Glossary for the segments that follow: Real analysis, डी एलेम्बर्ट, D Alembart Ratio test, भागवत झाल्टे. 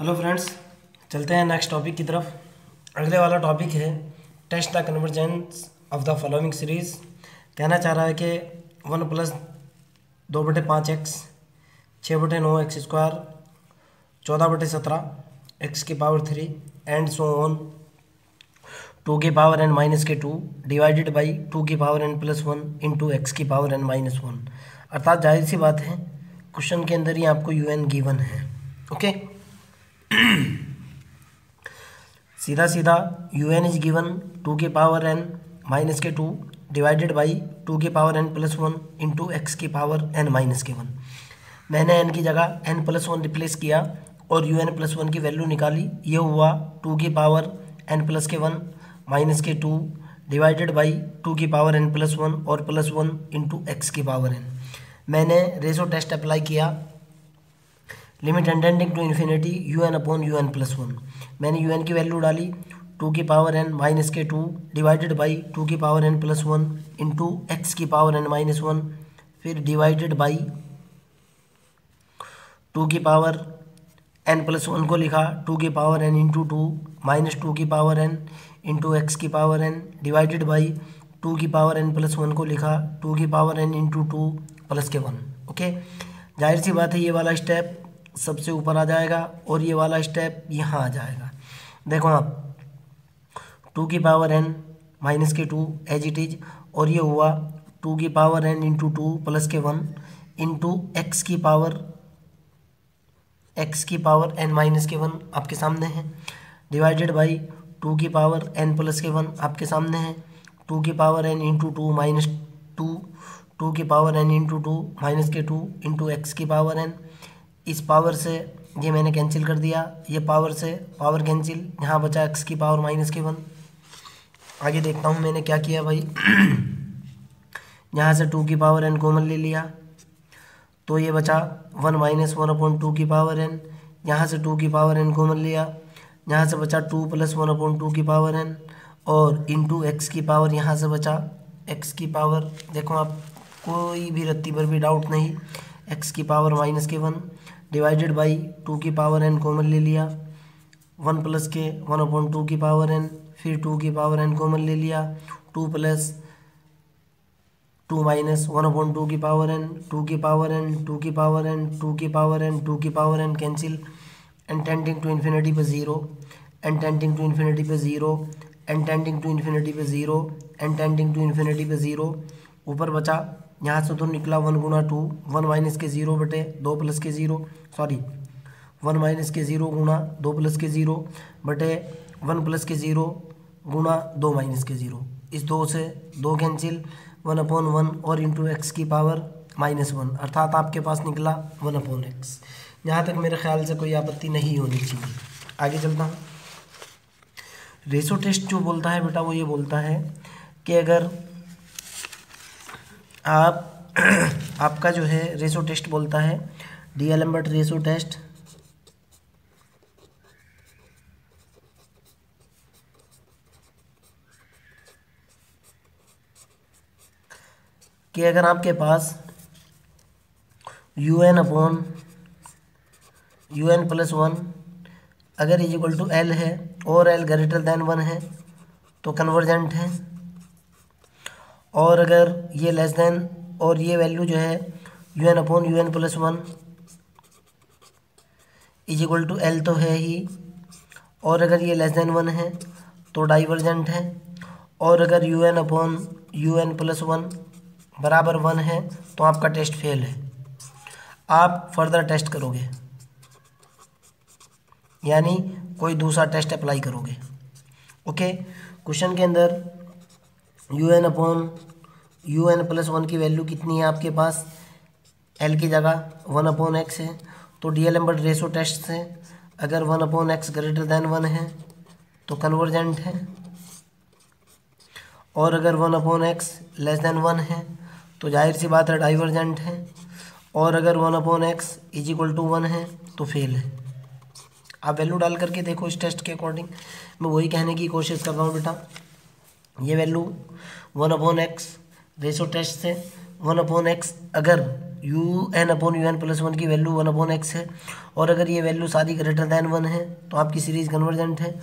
Hello friends, चलते हैं next topic की तरफ। अगले वाला टॉपिक है test the convergence of the following series. कहना चाह रहा है कि 1 + 2/5x 6/9x² 14/17 x³ and so on 2 के पावर n - 2 डिवाइडेड बाई 2 की पावर n + 1 इंटू x की पावर n - 1। अर्थात जाहिर सी बात है, क्वेश्चन के अंदर ही आपको un गिवन है। ओके, सीधा सीधा un इज गिवन 2 के पावर n - 2 डिवाइडेड बाई 2 के पावर n + 1 इंटू x की पावर n - 1। मैंने n की जगह n + 1 रिप्लेस किया और un + 1 की वैल्यू निकाली। ये हुआ 2 के पावर n + 1 - 2 डिवाइडेड बाई 2 की पावर n + 1 और +1 इंटू x की पावर n। मैंने रेशो टेस्ट अप्लाई किया, लिमिट एंडेंडिंग टू इन्फिनिटी un/un+1। मैंने un की वैल्यू डाली 2 के पावर n - 2 डिवाइडेड बाई 2 की पावर n + 1 इंटू x की पावर n - 1, फिर डिवाइडेड बाई 2 की पावर n + 1 को लिखा 2 की पावर n × 2 माइनस 2 की पावर n इंटू x की पावर n डिवाइडेड बाई 2 की पावर n + 1 को लिखा 2 की पावर n × 2 +1। ओके, जाहिर सी बात है ये वाला स्टेप सबसे ऊपर आ जाएगा और ये वाला स्टेप यहाँ आ जाएगा। देखो आप 2 की power n - 2 as it is, और ये हुआ 2 की पावर n × 2 +1 इंटू x की पावर n - 1 आपके सामने है, डिवाइडेड बाई 2 की पावर n + 1 आपके सामने है, 2 की पावर n × 2 माइनस 2 की पावर n × 2 -2 इंटू x की पावर n। इस पावर से ये मैंने कैंसिल कर दिया, ये पावर से पावर कैंसिल, यहाँ बचा x की पावर -1। आगे देखता हूँ मैंने क्या किया भाई। यहाँ से 2 की पावर n कॉमन ले लिया तो ये बचा 1 - 1/2 की पावर n। यहाँ से 2 की पावर n कॉमन लिया, यहाँ से बचा 2 + 1/2 की पावर n और इंटू x की पावर, यहाँ से बचा x की पावर। देखो आप, कोई भी रत्ती पर भी डाउट नहीं, x की पावर -1 डिवाइडेड बाई 2 की पावर n कॉमन ले लिया, 1 + 1/2 की पावर n, फिर 2 की पावर n कॉमन ले लिया, 2 + 2 - 1/2 की पावर n, 2 की power n cancel, and tending to infinity पे 0, एंड टेंडिंग टू इन्फिनिटी पे 0, एंड टेंडिंग टू इन्फिनिटी पे 0, एंड टेंडिंग टू इन्फिनिटी पे 0। ऊपर बचा, यहाँ से तो निकला 1 × 2, 1 - 0 / 2 + 0 बटे 1 + 0 × 2 - 0। इस 2 से 2 कैंसिल, 1/1 और इंटू x की पावर -1। अर्थात आपके पास निकला 1/x। यहाँ तक मेरे ख्याल से कोई आपत्ति नहीं होनी चाहिए। आगे चलता हूँ। रेशो टेस्ट जो बोलता है बेटा, वो ये बोलता है कि अगर आपका जो है रेशो टेस्ट बोलता है, डी एलेम्बर्ट रेशो टेस्ट, कि अगर आपके पास un/un+1 अगर = l है और l > 1 है तो कन्वर्जेंट है, और अगर ये लेस देन और ये वैल्यू जो है un/un+1 =l तो है ही, और अगर ये लेस देन 1 है तो डाइवर्जेंट है, और अगर un/un+1 बराबर 1 है तो आपका टेस्ट फेल है। आप फर्दर टेस्ट करोगे, यानी कोई दूसरा टेस्ट अप्लाई करोगे। ओके, क्वेश्चन के अंदर un/un+1 की वैल्यू कितनी है आपके पास, l की जगह 1/x है, तो डी एलेम्बर्ट रेशो टेस्ट से अगर 1/x > 1 है तो कन्वर्जेंट है, और अगर 1/x < 1 है तो जाहिर सी बात है डाइवर्जेंट है, और अगर 1/x = 1 है तो फेल है। आप वैल्यू डाल करके देखो इस टेस्ट के अकॉर्डिंग। मैं वही कहने की कोशिश कर रहा हूँ बेटा, ये वैल्यू 1/x रेशो टेस्ट से 1/x अगर UN/UN+1 की वैल्यू 1/x है, और अगर ये वैल्यू सारी ग्रेटर दैन 1 है तो आपकी सीरीज कन्वर्जेंट है।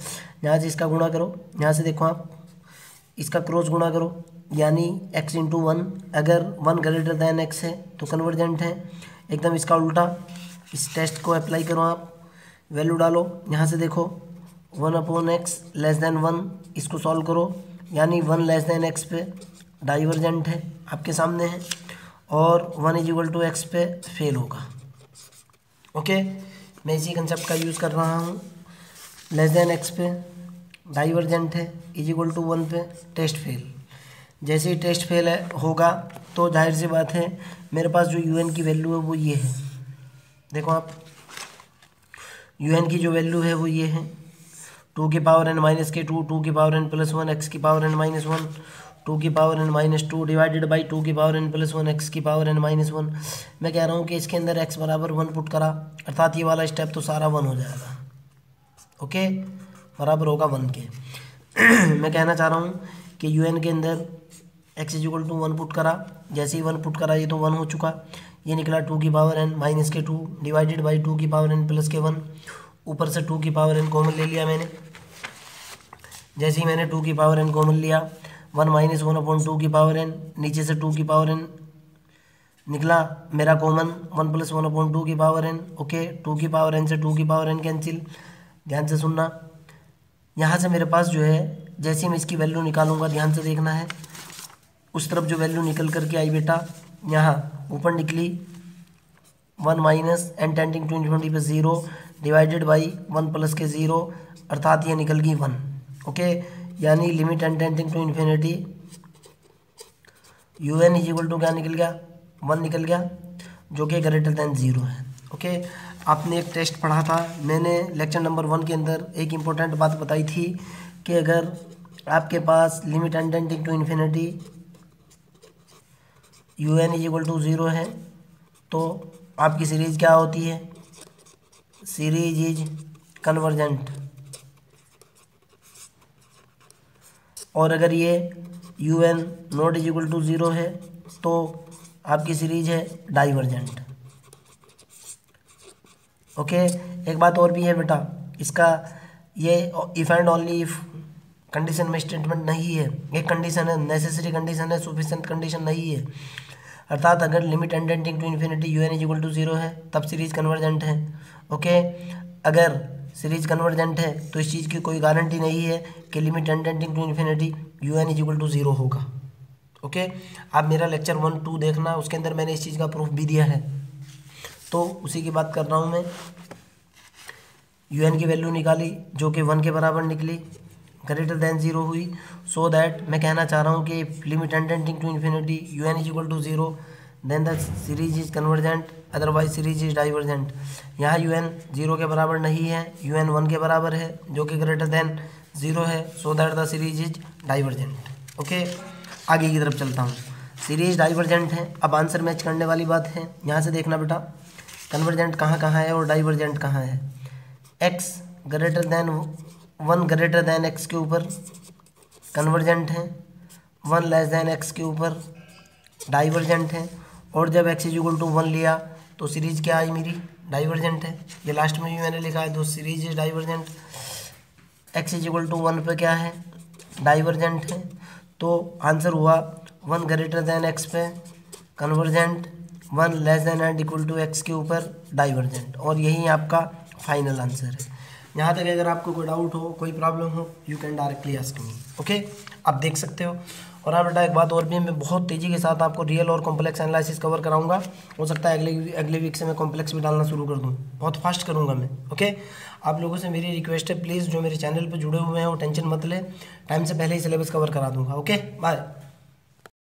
यहाँ से इसका गुणा करो, यहाँ से देखो आप इसका क्रॉस गुणा करो, यानी x × 1, अगर 1 ग्रेटर दैन x है तो कन्वर्जेंट है। एकदम इसका उल्टा इस टेस्ट को अप्लाई करो आप, वैल्यू डालो, यहाँ से देखो 1/x लेस दैन 1, इसको सॉल्व करो, यानी 1 x पे डाइवर्जेंट है आपके सामने है, और 1 = x पे फेल होगा। ओके, मैं इसी कंसेप्ट का यूज़ कर रहा हूँ, x पे डाइवर्जेंट है, = 1 पे टेस्ट फेल। जैसे ही टेस्ट फेल होगा तो जाहिर सी बात है मेरे पास जो UN की वैल्यू है वो ये है, देखो आप UN की जो वैल्यू है वो ये है, 2n-2, 2n+1, x n-1, 2n-2 / 2n+1, x n-1। मैं कह रहा हूँ कि इसके अंदर x = 1 पुट करा, अर्थात ये वाला स्टेप तो सारा 1 हो जाएगा। ओके, बराबर होगा 1 के। मैं कहना चाह रहा हूँ कि UN के अंदर x = 1 पुट करा, जैसे ही 1 पुट करा ये तो 1 हो चुका, ये निकला 2n - 2 / 2n+1, ऊपर से 2n कॉमन ले लिया मैंने। जैसे ही मैंने 2n कॉमन लिया, 1 - 1/2n, नीचे से 2n निकला मेरा कॉमन 1 + 1/2n। ओके, 2n से 2n कैंसिल। ध्यान से सुनना, यहाँ से मेरे पास जो है, जैसे मैं इसकी वैल्यू निकालूंगा ध्यान से देखना है, उस तरफ जो वैल्यू निकल करके आई बेटा, यहाँ ऊपर निकली 1 - n टेंडिंग टू इन्फिनिटी पे 0 / 1 + 0, अर्थात ये निकल गई 1। ओके, यानी limit n tending to infinity UN = क्या निकल गया, 1 निकल गया, जो कि ग्रेटर दैन 0 है। ओके, आपने एक टेस्ट पढ़ा था, मैंने लेक्चर नंबर 1 के अंदर एक इम्पोर्टेंट बात बताई थी कि अगर आपके पास limit n tending to infinity UN = 0 है तो आपकी सीरीज़ क्या होती है, सीरीज इज कन्वर्जेंट। और अगर ये UN ≠ 0 है तो आपकी सीरीज है डाइवर्जेंट। ओके, एक बात और भी है बेटा, इसका ये if and only if condition में स्टेटमेंट नहीं है, एक कंडीशन है, नेसेसरी कंडीशन है, सफिशिएंट कंडीशन नहीं है। अर्थात अगर limit n tending to infinity UN = 0 है तब सीरीज़ कन्वर्जेंट है। ओके, अगर सीरीज़ कन्वर्जेंट है तो इस चीज़ की कोई गारंटी नहीं है कि limit n tending to infinity UN = 0 होगा। ओके, आप मेरा लेक्चर 1-2 देखना, उसके अंदर मैंने इस चीज़ का प्रूफ भी दिया है, तो उसी की बात कर रहा हूँ मैं। UN की वैल्यू निकाली जो कि 1 के बराबर निकली, ग्रेटर दैन 0 हुई, सो दैट मैं कहना चाह रहा हूँ कि if limit n tending to infinity UN = 0 then the series is convergent, otherwise series is divergent. यहाँ UN 0 के बराबर नहीं है, UN 1 के बराबर है जो कि ग्रेटर दैन 0 है, so that the series is divergent. Okay, आगे की तरफ चलता हूँ, सीरीज डाइवर्जेंट है। अब आंसर मैच करने वाली बात है, यहाँ से देखना बेटा, कन्वर्जेंट कहाँ कहाँ है और डाइवर्जेंट कहाँ है। x > 1 > x के ऊपर कन्वर्जेंट है, 1 <x के ऊपर डाइवर्जेंट है, और जब x = 1 लिया तो सीरीज़ क्या आई मेरी, डाइवर्जेंट है। ये लास्ट में भी मैंने लिखा है, दो सीरीज इज डाइवर्जेंट, x = 1 पे क्या है, डाइवर्जेंट है, तो आंसर हुआ 1 > x पे कन्वर्जेंट, 1 < x के ऊपर डाइवर्जेंट, और यही आपका फाइनल आंसर है। यहाँ तक अगर आपको कोई डाउट हो, कोई प्रॉब्लम हो, you can directly ask me. Okay, आप देख सकते हो। और हाँ बेटा, एक बात और भी, मैं बहुत तेज़ी के साथ आपको रियल और कॉम्प्लेक्स एनालिसिस कवर कराऊंगा। हो सकता है अगले वीक से मैं कॉम्प्लेक्स भी डालना शुरू कर दूँ, बहुत फास्ट करूँगा मैं। ओके, आप लोगों से मेरी रिक्वेस्ट है, प्लीज़ जो मेरे चैनल पर जुड़े हुए हैं वो टेंशन मत लें, टाइम से पहले ही सिलेबस कवर करा दूँगा। Okay, bye.